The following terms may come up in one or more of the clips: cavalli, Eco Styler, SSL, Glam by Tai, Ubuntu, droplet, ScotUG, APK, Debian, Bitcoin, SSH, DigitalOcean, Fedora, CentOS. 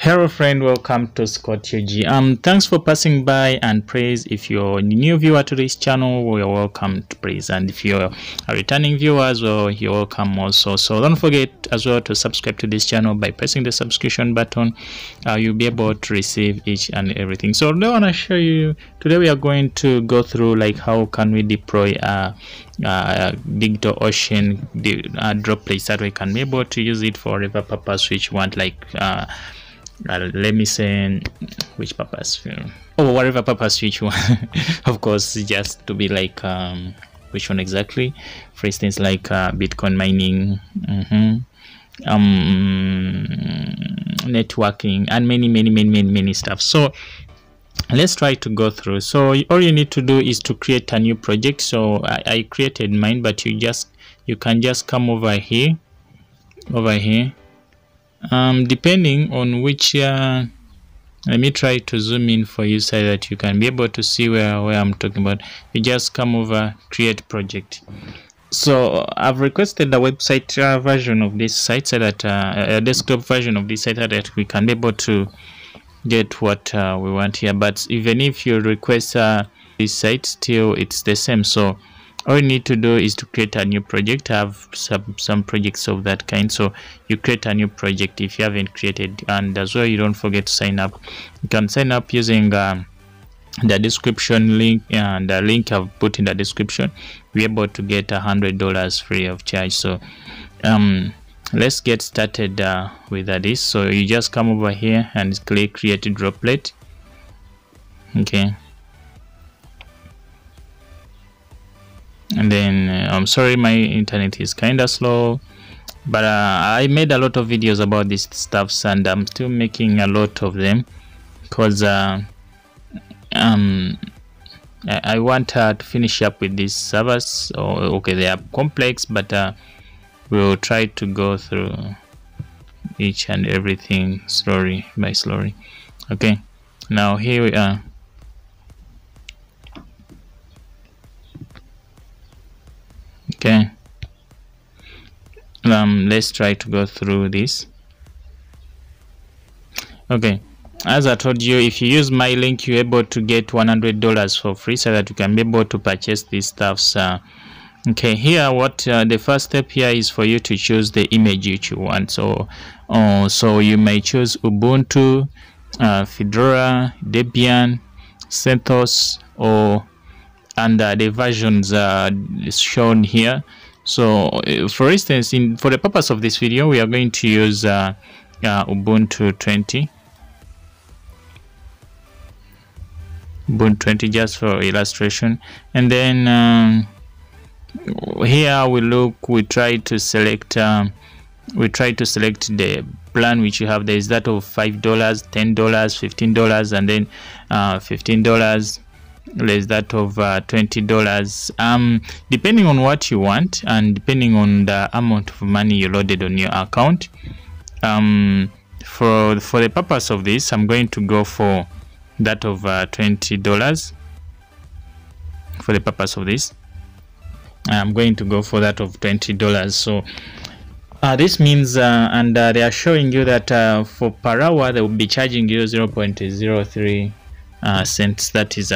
Hello friend, welcome to ScotUG. Thanks for passing by, and please, if you're a new viewer to this channel, you're welcome to please, and if you're a returning viewer as well, you're welcome also. So don't forget as well to subscribe to this channel by pressing the subscription button. You'll be able to receive each and everything. So I want to show you today, we are going to go through like how can we deploy DigitalOcean droplets that we can be able to use it for whatever purpose which want, like let me say which purpose, oh, whatever purpose which one. Of course, just to be like which one exactly, for instance, like Bitcoin mining, networking, and many stuff. So let's try to go through. So all you need to do is to create a new project. So I created mine, but you can just come over here. Depending on which, let me try to zoom in for you so that you can be able to see where I'm talking about. You just come over, create project. So I've requested the website version of this site, so that a desktop version of this site, so that we can be able to get what we want here. But even if you request this site, still it's the same. So all you need to do is to create a new project. I have some projects of that kind, so you create a new project if you haven't created. And as well, you don't forget to sign up. You can sign up using the description link, and the link I've put in the description. We're able to get $100 free of charge. So let's get started with this. So you just come over here and click create a droplet. Okay. And then I'm sorry, my internet is kind of slow, but I made a lot of videos about these stuffs, and I'm still making a lot of them, because I want to finish up with these servers. Oh, okay, they are complex, but we'll try to go through each and everything slowly by slowly. Okay, now here we are. Okay, let's try to go through this. Okay, as I told you, if you use my link, you're able to get $100 for free, so that you can be able to purchase these stuffs. Okay, here what the first step here is for you to choose the image which you want. So so you may choose Ubuntu, Fedora, Debian, CentOS, or and the versions shown here. So for instance, for the purpose of this video, we are going to use Ubuntu 20. Ubuntu 20 just for illustration. And then here we try to select the plan which you have. There is that of $5, $10, $15, and then $15. There's that of $20, depending on what you want, and depending on the amount of money you loaded on your account. For the purpose of this, I'm going to go for that of $20. For the purpose of this, I'm going to go for that of $20. So this means they are showing you that for per hour they will be charging you 0.03 cents. That is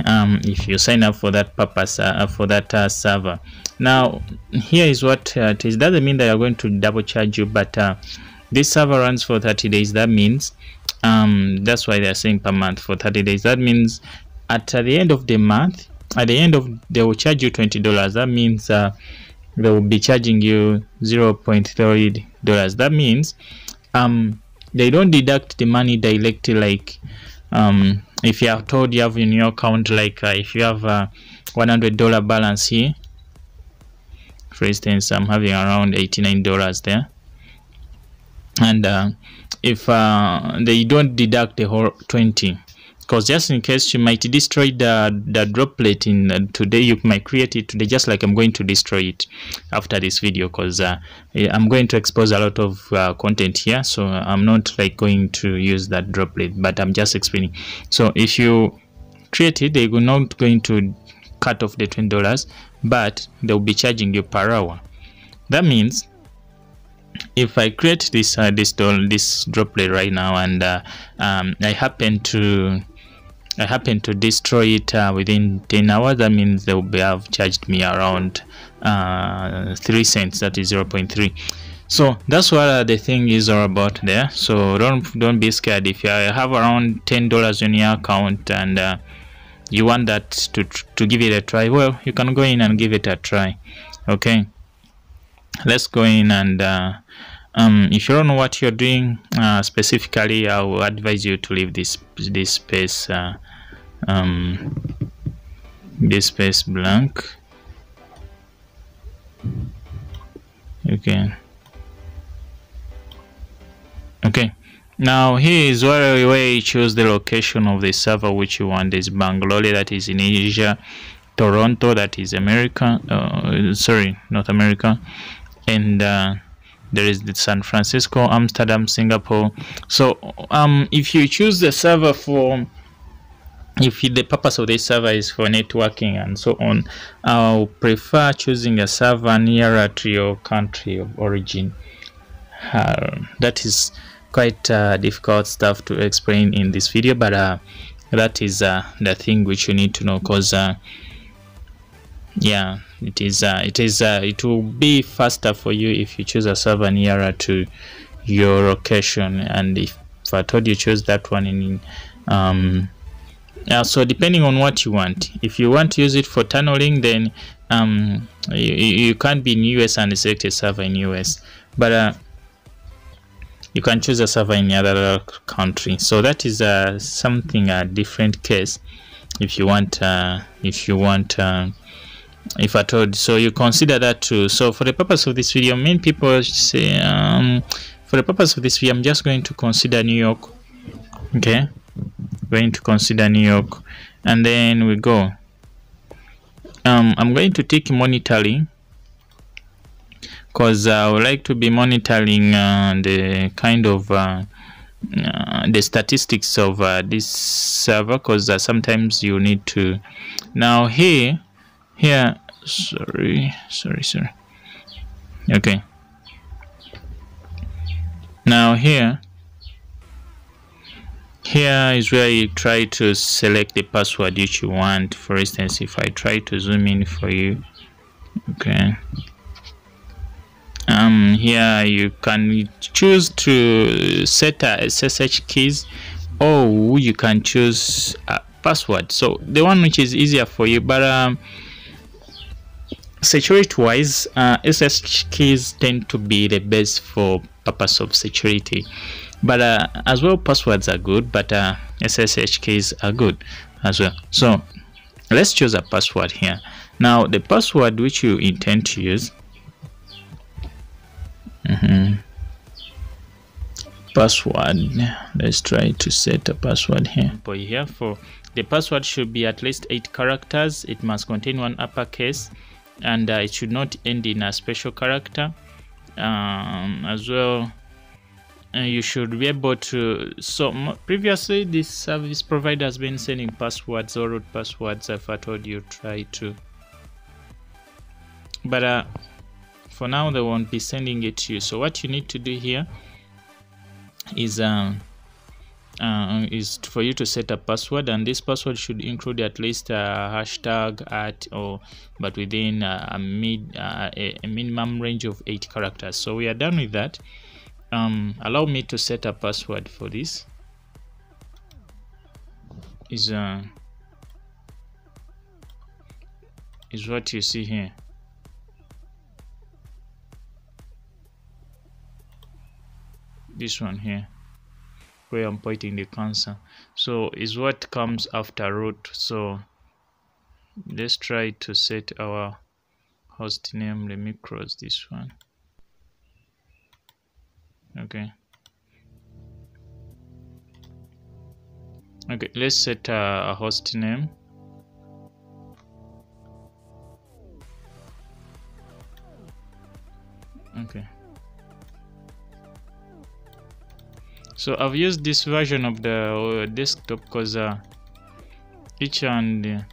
if you sign up for that purpose, for that server. Now here is what it is. Doesn't mean they are going to double charge you, but this server runs for 30 days. That means that's why they are saying per month for 30 days. That means at the end of the month, they will charge you $20. That means they will be charging you $0.30. That means they don't deduct the money directly, like if you are told you have in your account, like if you have a $100 balance here, for instance, I'm having around $89 there, and if they don't deduct the whole 20, because just in case you might destroy the droplet in today, you might create it today, just like I'm going to destroy it after this video, because I'm going to expose a lot of content here. So I'm not like going to use that droplet, but I'm just explaining. So if you create it, they will not going to cut off the $20, but they will be charging you per hour. That means if I create this this droplet right now, and I happen to destroy it within 10 hours, that means they will have charged me around 3 cents, that is 0.3. so that's what the thing is all about there. So don't be scared. If you have around $10 in your account and you want that to give it a try, well, you can go in and give it a try. Okay, let's go in and if you don't know what you're doing specifically, I will advise you to leave this space blank. Okay. Okay, now here is where you choose the location of the server which you want. Is Bangalore, that is in Asia, Toronto, that is America, sorry, North America, and there is the San Francisco, Amsterdam, Singapore. So if you choose the server for, if the purpose of this server is for networking and so on, I'll prefer choosing a server nearer to your country of origin. That is quite difficult stuff to explain in this video, but that is the thing which you need to know, because yeah, it will be faster for you if you choose a server nearer to your location. And if I told you choose that one in so depending on what you want, if you want to use it for tunneling, then you can't be in US and select a server in US, but you can choose a server in another country. So that is something a different case. If you want if I told, so you consider that too. So for the purpose of this video, many people say for the purpose of this video, I'm just going to consider New York. Okay, going to consider New York, and then we go I'm going to take monitoring, because I would like to be monitoring the kind of the statistics of this server, because sometimes you need to. Now here sorry, okay, now here is where you try to select the password which you want. For instance, if I try to zoom in for you, okay, here you can choose to set SSH keys, or you can choose a password, so the one which is easier for you. But security wise, SSH keys tend to be the best for purpose of security, but as well passwords are good, but SSH keys are good as well. So let's choose a password here. Now the password which you intend to use, password, let's try to set a password here. For the password should be at least 8 characters. It must contain one uppercase, and it should not end in a special character. As well, you should be able to, so previously this service provider has been sending passwords or root passwords. If I told you try to, but for now they won't be sending it to you. So what you need to do here is for you to set a password, and this password should include at least a hashtag at, or but within a minimum range of 8 characters. So we are done with that. Allow me to set a password for this. Is what you see here. This one here where I'm pointing the cursor, so is what comes after root. So let's try to set our host name. Let me cross this one. Okay, okay, let's set a host name. Okay, so I've used this version of the desktop, because each and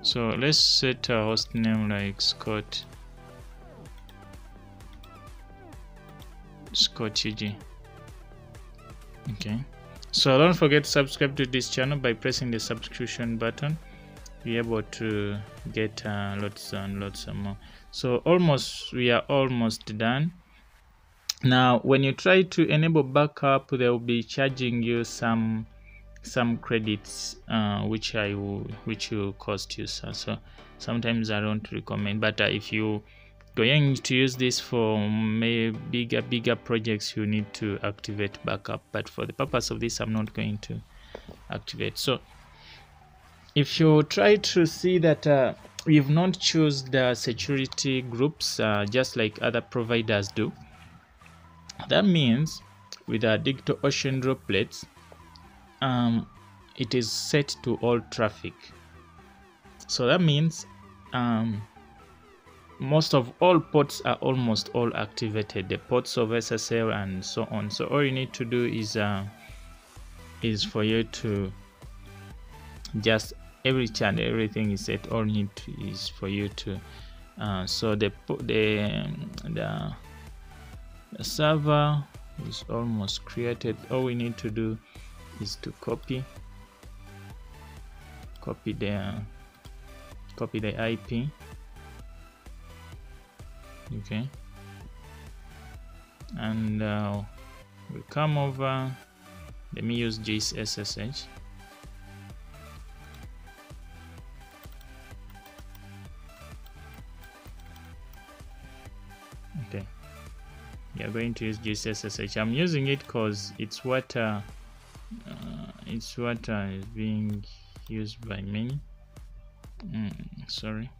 so let's set a host name like Scott. ScotUG. Okay, so don't forget to subscribe to this channel by pressing the subscription button. You're able to get lots and lots more. So we are almost done. Now when you try to enable backup, they will be charging you some credits which will cost you, so sometimes I don't recommend, but if you going to use this for maybe bigger projects, you need to activate backup, but for the purpose of this I'm not going to activate. So if you try to see that you've not choose the security groups just like other providers do, that means with our DigitalOcean droplets it is set to all traffic. So that means most of all ports are almost all activated, the ports of SSL and so on. So all you need to do is for you to just every channel, everything is set. All need is for you to so the server is almost created. All we need to do is to copy the IP. Okay, and we come over. Let me use this SSH. Okay, we are going to use this SSH. I'm using it because it's what is being used by many. Sorry.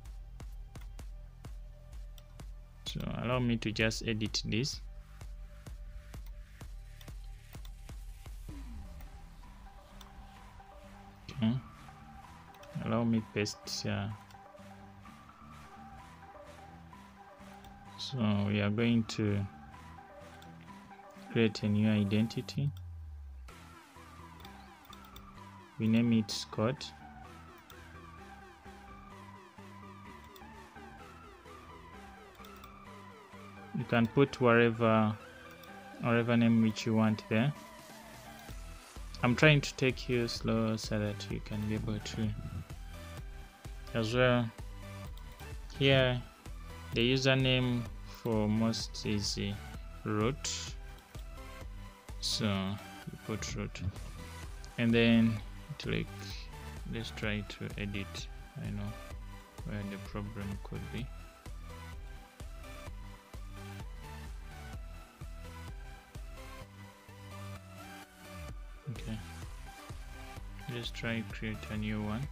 So allow me to just edit this. Okay. Allow me paste. So we are going to create a new identity. We name it Scott. You can put whatever name which you want there. I'm trying to take you slow so that you can be able to as well. Here the username for most is root, so you put root, and then click. Let's try to edit. I know where the problem could be. Okay, let's try to create a new one.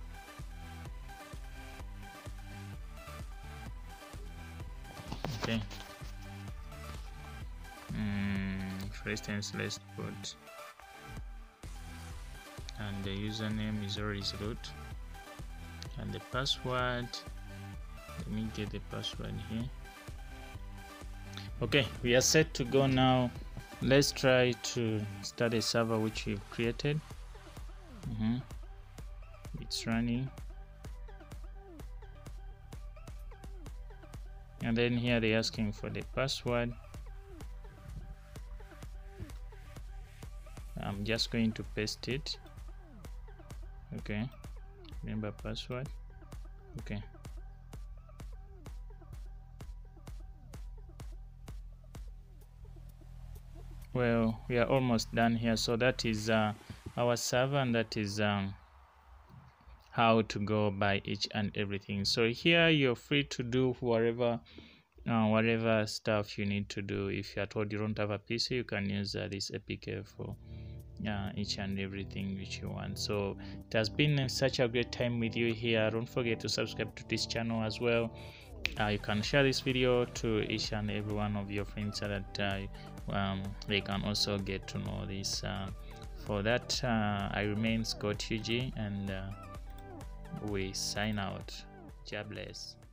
Okay, for instance, let's put, and the username is always root, and the password, let me get the password here. Okay, we are set to go now. Let's try to start a server which we've created. It's running, and then here they're asking for the password. I'm just going to paste it. Okay, remember password. Okay, well, we are almost done here. So that is our server, and that is how to go by each and everything. So here you're free to do whatever stuff you need to do. If you're told you don't have a PC, you can use this APK for each and everything which you want. So it has been such a great time with you here. Don't forget to subscribe to this channel as well. You can share this video to each and every one of your friends so that they can also get to know this. For that, I remain ScotUG, and we sign out. God bless.